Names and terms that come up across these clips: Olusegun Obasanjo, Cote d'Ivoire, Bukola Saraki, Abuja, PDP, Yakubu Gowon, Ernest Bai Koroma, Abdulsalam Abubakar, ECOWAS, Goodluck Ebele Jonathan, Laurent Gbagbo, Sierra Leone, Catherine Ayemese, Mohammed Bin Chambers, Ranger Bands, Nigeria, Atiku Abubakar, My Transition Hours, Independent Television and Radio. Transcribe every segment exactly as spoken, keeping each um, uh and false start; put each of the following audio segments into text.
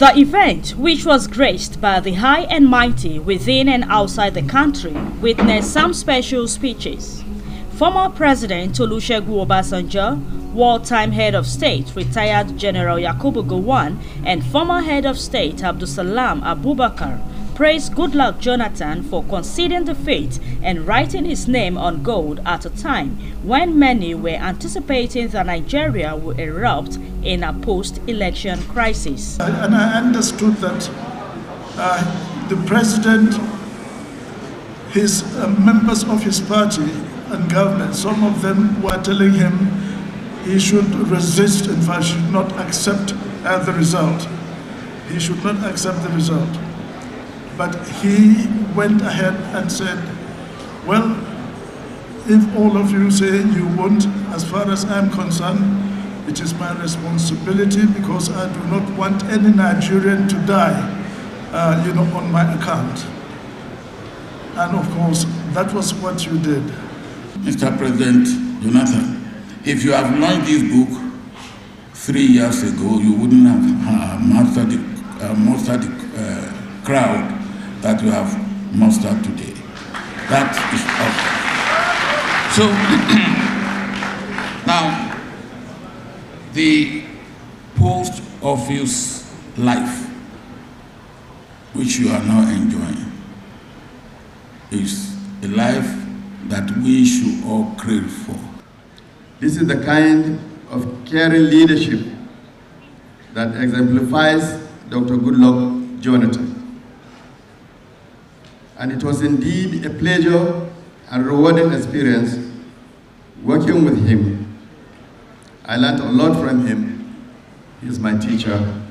The event, which was graced by the high and mighty within and outside the country, witnessed some special speeches. Former President Olusegun Obasanjo, wartime head of state, retired General Yakubu Gowon, and former head of state Abdulsalam Abubakar praised Goodluck Jonathan for conceding defeat and writing his name on gold at a time when many were anticipating that Nigeria would erupt in a post-election crisis. And I understood that uh, the president, his uh, members of his party, and government, some of them were telling him he should resist and should not accept uh, the result. He should not accept the result. But he went ahead and said, well, if all of you say you won't, as far as I'm concerned, it is my responsibility because I do not want any Nigerian to die uh, you know, on my account. And of course, that was what you did. Mister President Jonathan, if you have launched this book three years ago, you wouldn't have uh, mastered the, uh, mastered the uh, crowd that you have mastered today. That is awesome. So, now, the post office life, which you are now enjoying, is a life that we should all crave for. This is the kind of caring leadership that exemplifies Doctor Goodluck Jonathan. And it was indeed a pleasure and rewarding experience working with him. I learned a lot from him. He's my teacher,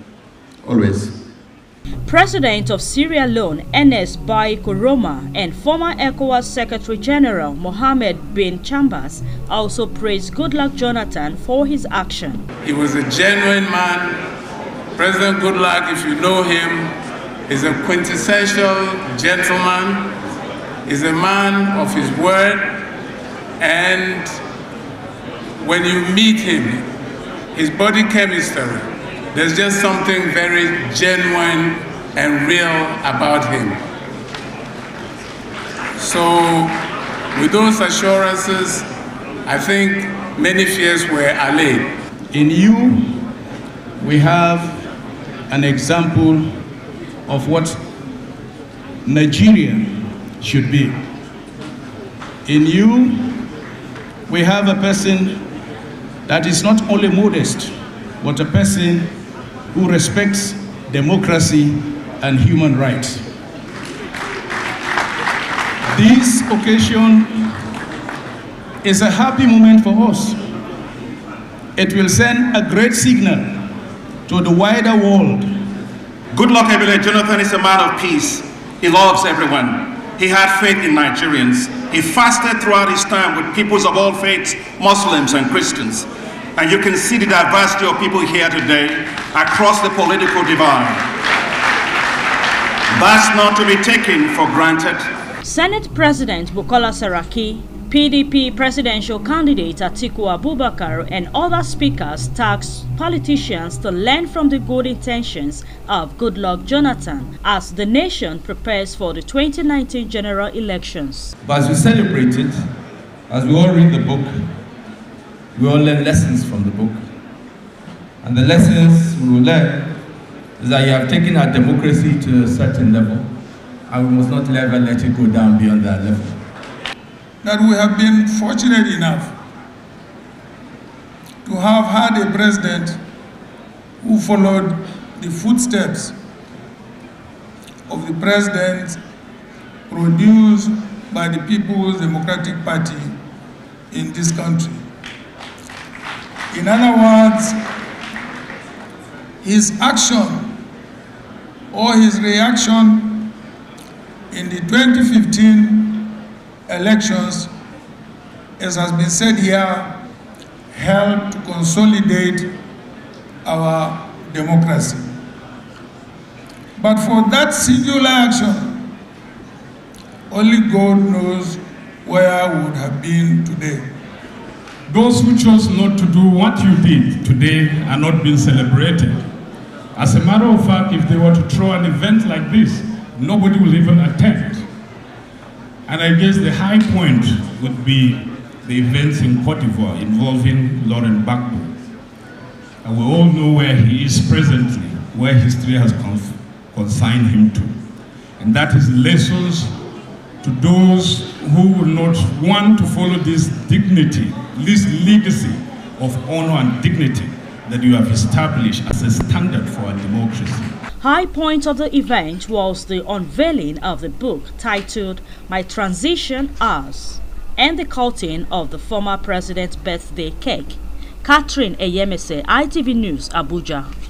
always. President of Sierra Leone, Ernest Bai Koroma, and former ECOWAS Secretary General Mohammed Bin Chambers also praised Goodluck Jonathan for his action. He was a genuine man. President Goodluck, if you know him, is a quintessential gentleman, is a man of his word, and when you meet him, his body chemistry, there's just something very genuine and real about him. So with those assurances, I think many fears were allayed. In you, we have an example of what Nigeria should be. In you, we have a person that is not only modest, but a person who respects democracy and human rights. This occasion is a happy moment for us. It will send a great signal to the wider world. Goodluck Ebele Jonathan is a man of peace. He loves everyone. He had faith in Nigerians. He fasted throughout his time with peoples of all faiths, Muslims and Christians. And you can see the diversity of people here today across the political divide. That's not to be taken for granted. Senate President Bukola Saraki, P D P presidential candidate Atiku Abubakar, and other speakers tasked politicians to learn from the good intentions of Goodluck Jonathan as the nation prepares for the twenty nineteen general elections. But as we celebrate it, as we all read the book, we all learn lessons from the book. And the lessons we will learn is that you have taken our democracy to a certain level, and we must not ever let it go down beyond that level. That we have been fortunate enough to have had a president who followed the footsteps of the presidents produced by the People's Democratic Party in this country. In other words, his action or his reaction in the twenty fifteen elections, as has been said here, helped to consolidate our democracy. But for that singular action, only God knows where I would have been today. Those who chose not to do what you did today are not being celebrated. As a matter of fact, if they were to throw an event like this, nobody will even attend. And I guess the high point would be the events in Cote d'Ivoire involving Laurent Gbagbo. And we all know where he is presently, where history has consigned him to. And that is lessons to those who will not want to follow this dignity, this legacy of honor and dignity that you have established as a standard for our democracy. High point of the event was the unveiling of the book titled My Transition Hours and the cutting of the former president's birthday cake. Catherine Ayemese, I T V News, Abuja.